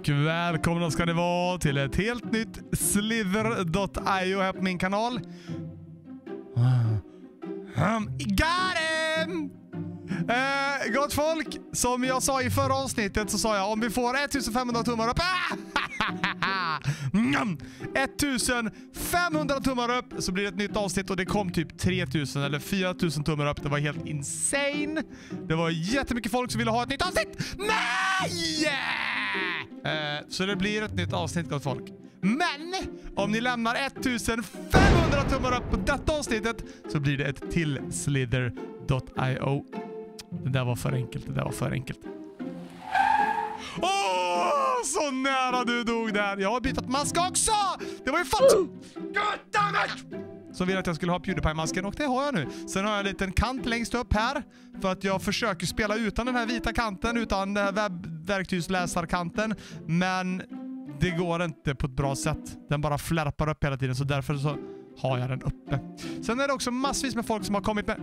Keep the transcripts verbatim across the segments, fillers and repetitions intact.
och välkomna ska ni vara till ett helt nytt slither punkt i o här på min kanal. Garen! Eh, gott folk, som jag sa i förra avsnittet så sa jag om vi får femton hundra tummar upp femton hundra tummar upp så blir det ett nytt avsnitt, och det kom typ tre tusen eller fyra tusen tummar upp. Det var helt insane. Det var jättemycket folk som ville ha ett nytt avsnitt. Nej! Eh, så det blir ett nytt avsnitt, gott folk. Men om ni lämnar femton hundra tummar upp på detta avsnittet så blir det ett till slither punkt i o. Det där var för enkelt, det där var för enkelt. Åh, oh, så nära du dog där. Jag har bytt mask också. Det var ju fatt. Goddammit! Som ville att jag skulle ha PewDiePie-masken, och det har jag nu. Sen har jag en liten kant längst upp här. För att jag försöker spela utan den här vita kanten, utan den här webbverktygsläsarkanten. Men det går inte på ett bra sätt. Den bara flärpar upp hela tiden, så därför så har jag den uppe. Sen är det också massvis med folk som har kommit med...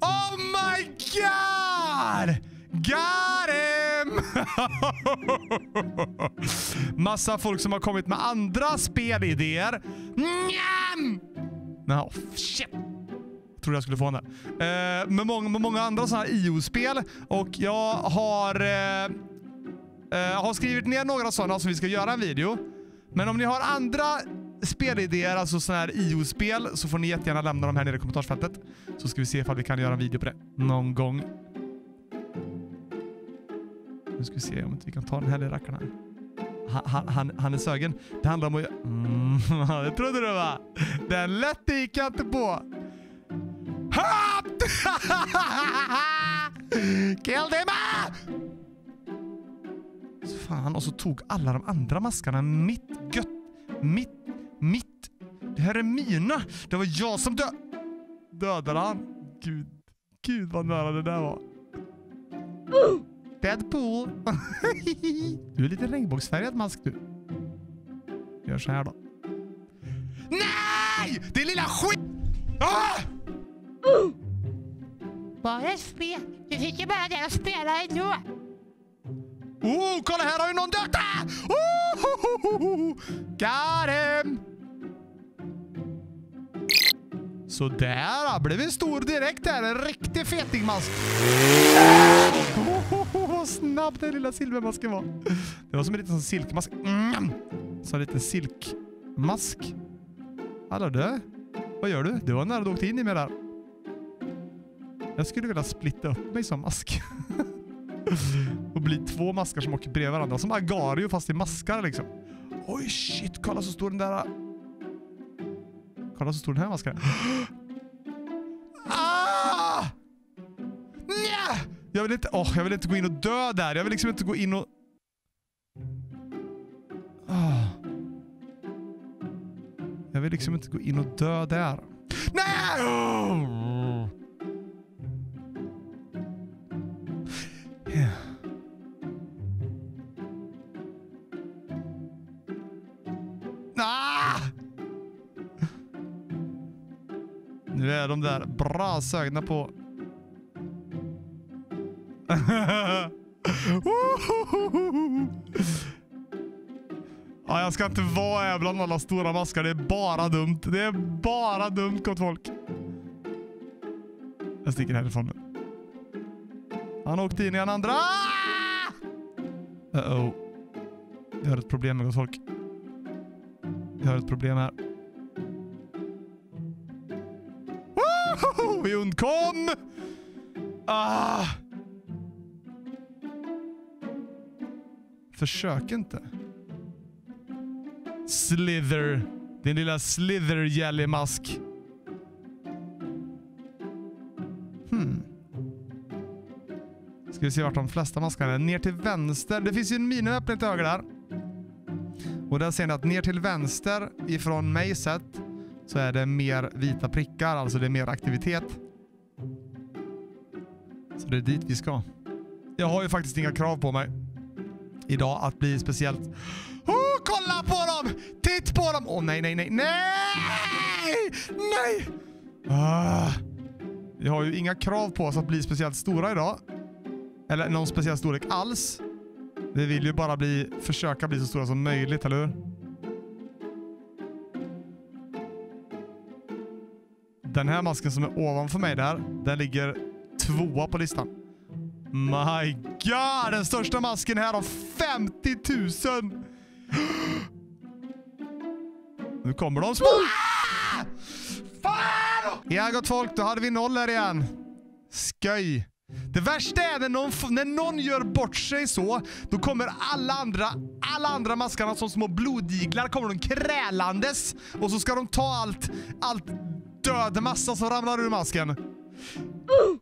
Oh my god! Got him! Massa folk som har kommit med andra spelidéer. Njam! No, shit! Jag trodde jag skulle få den där. Eh, med många, med många andra sådana här I O-spel. Och jag har... Eh, eh, har skrivit ner några sådana som vi ska göra en video. Men om ni har andra... spelidéer, alltså sån här I O-spel, så får ni jättegärna lämna dem här nere i kommentarsfältet. Så ska vi se ifall vi kan göra en video på det någon gång. Nu ska vi se om vi kan ta den här lilla rackaren här. Han, han, han är sögen. Det handlar om att... Mm, det trodde du va? Den lätte gick jag inte på. Kill them! Fan, och så tog alla de andra maskarna mitt gött. Mitt... Mitt... Det här är mina! Det var jag som dö... Dödade han. Gud... Gud vad nära det där var. Uh! Deadpool! Du är lite regnbågsfärgad mask du. Gör så här då. Nej! Det är lilla skit... Ah! Uh! Bara spel. Du fick ju bara det att spela ändå. Oh, kolla här har ju någon dött! Oh! Got him! Så där blev en stor direkt här. En riktig fetingmask. Oh, oh, oh, snabbt den lilla silvermasken var. Det var som en liten sån silkmask. Mm. Så en liten silkmask. Hallå du. Vad gör du? Det var när du åkte in i mig där. Jag skulle vilja splitta upp mig som mask. Och blir två maskar som åker bredvid varandra. Som Agario fast i maskar liksom. Oj shit, kolla så stor den där. Kolla så stor den här maskan. Ah! Nja! Jag vill inte, åh, oh, jag vill inte gå in och dö där. Jag vill liksom inte gå in och... Oh. Jag vill liksom inte gå in och dö där. Nej! Oh! Nu är de där bra sögna på. Ja, jag ska inte vara här bland alla stora maskar. Det är bara dumt. Det är bara dumt, gott folk. Jag sticker härifrån nu. Han åkte in i en andra. Uh-oh. Jag har ett problem med gott folk. Jag har ett problem här. Vi undkom! Ah. Försök inte. Slither. Din lilla slither-jellymask. Hmm. Ska vi se vart de flesta maskarna är. Ner till vänster. Det finns ju en miniöppning till höger där. Och där ser ni att ner till vänster ifrån mig sett så är det mer vita prickar. Alltså det är mer aktivitet. Så det är dit vi ska. Jag har ju faktiskt inga krav på mig idag att bli speciellt. Oh, kolla på dem! Titt på dem! Åh oh, nej, nej, nej, nej! Nej! Ah. Jag har ju inga krav på oss att bli speciellt stora idag. Eller någon speciell storlek alls. Vi vill ju bara bli, försöka bli så stora som möjligt, eller hur? Den här masken som är ovanför mig där, den ligger tvåa på listan. My god! Den största masken här har femtio tusen! Nu kommer de små! Ah! Fan! Ja, gott folk, då hade vi noll här igen. Sköj. Det värsta är när någon, när någon gör bort sig så, då kommer alla andra, alla andra maskarna som små blodiglar, kommer de krälandes. Och så ska de ta allt, allt död massa som ramlar ur masken. Uh!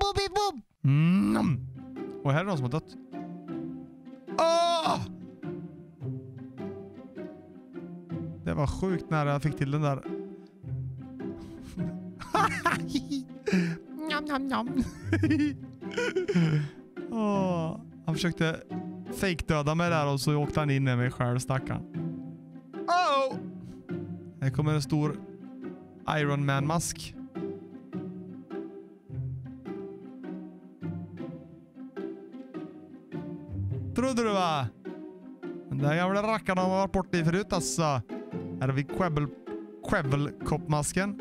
Bobby, bob! Mm. Och här är någon som har dött. Oh! Det var sjukt när jag fick till den där. Nom, nom, nom. Oh, han försökte fake döda mig där och så åkte han in med mig själv, stackaren. Oh! Här kommer en stor Iron Man-mask. Trodde du va? Den där gamla rackarna har varit borta i förut alltså. Här har vi Quebble-koppmasken.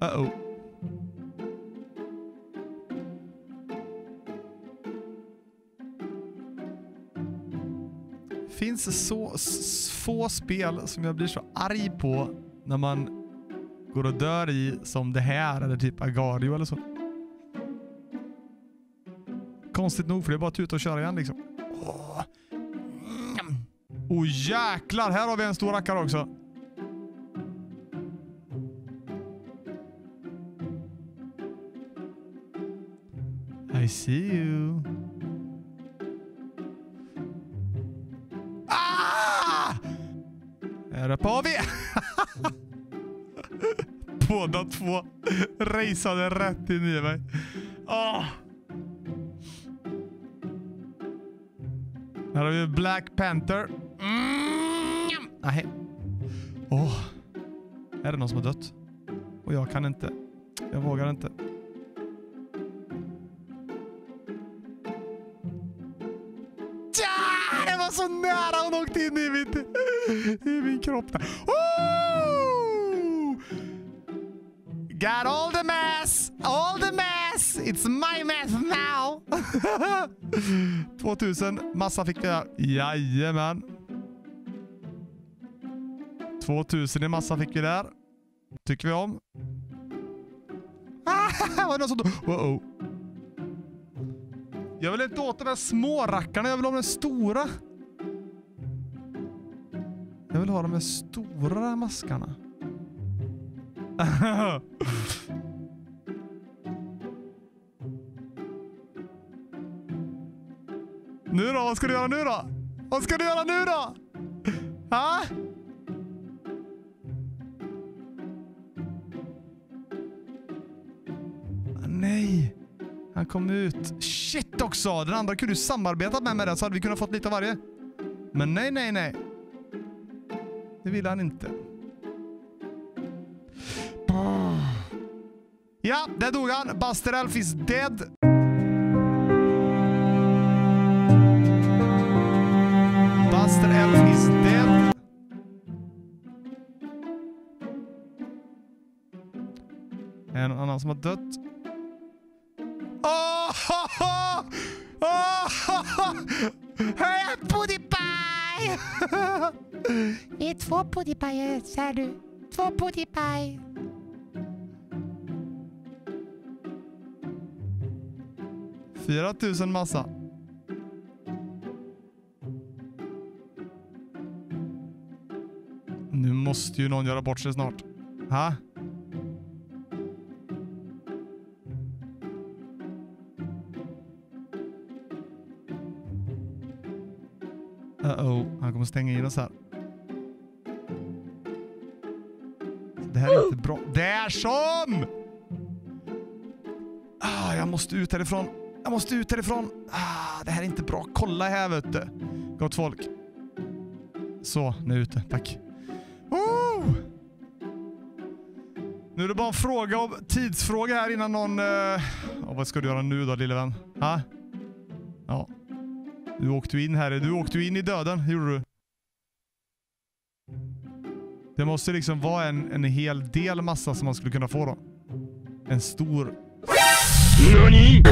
Uh-oh. Finns så få spel som jag blir så arg på när man går och dör i som det här eller typ Agario eller så. Konstigt nog för det är bara att tuta och köra igen liksom. Åh oh. oh, jäklar, här har vi en stor rackare också. I see you. Här uppe har vi! Båda två raceade rätt in i mig. Oh. Här har vi Black Panther. Mm. Nej. Oh. Är det någon som har dött? Och jag kan inte. Jag vågar inte. Ja, det var så nära hon åkte in i mitt... I min kropp där. Oh! Got all the mass! All the mass! It's my mass now! tvåtusen massa fick vi där. Jajamän. tvåtusen i massa fick vi där. Tycker vi om. Vad är det som... Wow. Jag vill inte åt de här små rackarna. Jag vill ha de stora. Jag vill ha de här stora maskarna. Nu då? Vad ska du göra nu då? Vad ska du göra nu då? Ha? Ah, nej. Han kom ut. Shit också. Den andra kunde ju samarbeta med mig där så hade vi kunnat fått lite av varje. Men nej, nej, nej. Det vill han inte. Ja, där dog han. Buster Elf is dead. Buster Elf is dead. En annan som har dött. Oh! Oh! Hej, Pudipaj! Det är två puddipajer, säger du. Två puddipaj. fyra tusen massa. Nu måste ju någon göra bort sig snart. Ha? Uh-oh, han kommer stänga in oss här. Det här är inte bra. Det är som! Ah, jag måste ut härifrån. Jag måste ut härifrån. Ah, det här är inte bra. Kolla här, vet du. Gott folk. Så, nu är jag ute. Tack. Oh! Nu är det bara en fråga om tidsfråga här innan någon... Eh... Oh, vad ska du göra nu då, lille vän? Ha? Ja. Du åkte in, herre. Du åkte in i döden, gjorde du. Det måste liksom vara en, en hel del massa som man skulle kunna få då. En stor... Nani?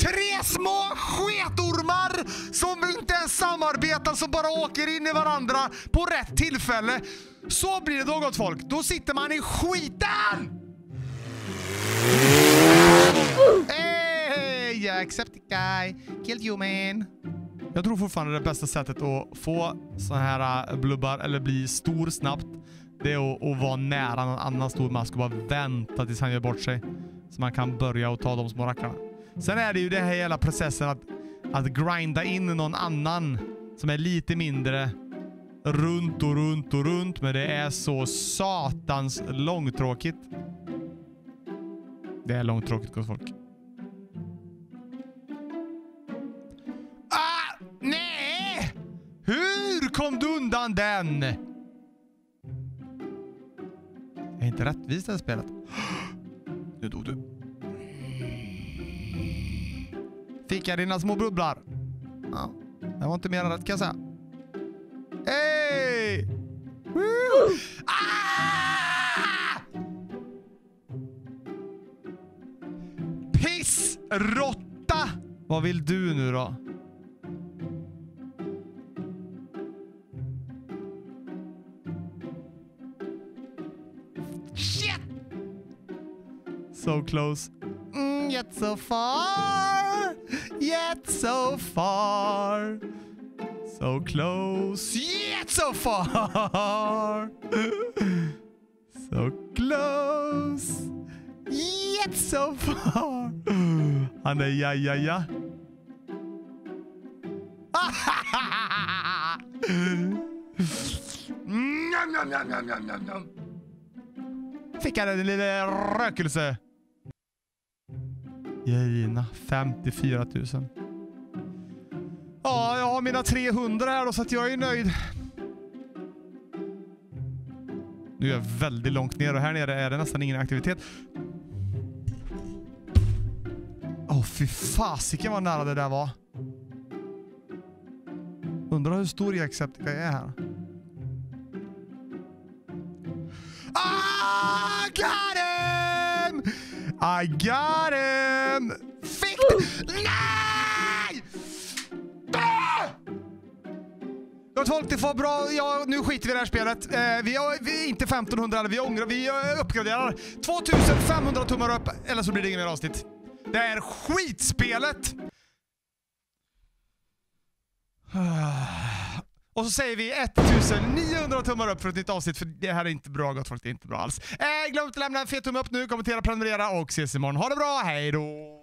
Tre små sketormar som inte ens samarbetar, som bara åker in i varandra på rätt tillfälle. Så blir det då, gott folk. Då sitter man i skiten! Hey, Jacksepticeye, killed you man. Jag tror fortfarande det bästa sättet att få så här blubbar eller bli stor snabbt, det är att, att vara nära någon annan stor mask och bara vänta tills han gör bort sig. Så man kan börja och ta de små rackarna. Sen är det ju den här hela processen att, att grinda in någon annan som är lite mindre runt och runt och runt. Men det är så satans långtråkigt. Det är långtråkigt, gott folk. Ah! Nej! Hur kom du undan den? Jag är inte rättvist det här spelet. Nu dog du. Fick jag dina små bubblar? Ja, det var inte mer än rätt kan jag säga. Hej! Rotta! Vad vill du nu då? Shit! So close. Mm, yet so far. Yet so far. So close. Yet so far. So close. Yet so far. Han är ja, ja, ja. Fick han en liten rökelse. Jajina, femtiofyra tusen. Ja, jag har mina trehundra här då, så att jag är nöjd. Nu är jag väldigt långt ner och här nere är det nästan ingen aktivitet. Åh, fy fasiken vad nära det där var. Undrar hur stor Jacksepticeye är här. Ah, got him! I got him! Fick det! Nej! Ah! Jag tror att det var bra. Ja, nu skiter vi i det här spelet. Eh, vi, har, vi är inte femtonhundra, vi ångrar, vi uppgraderar. tvåtusenfemhundra tummar upp, eller så blir det ingen mer avsnitt. Det är skitspelet! Och så säger vi ettusenniohundra tummar upp för ett nytt avsnitt. För det här är inte bra, gott folk. Det är inte bra alls. Äh, glöm inte att lämna en fet tumme upp nu. Kommentera, prenumerera och ses imorgon. Ha det bra, hej då!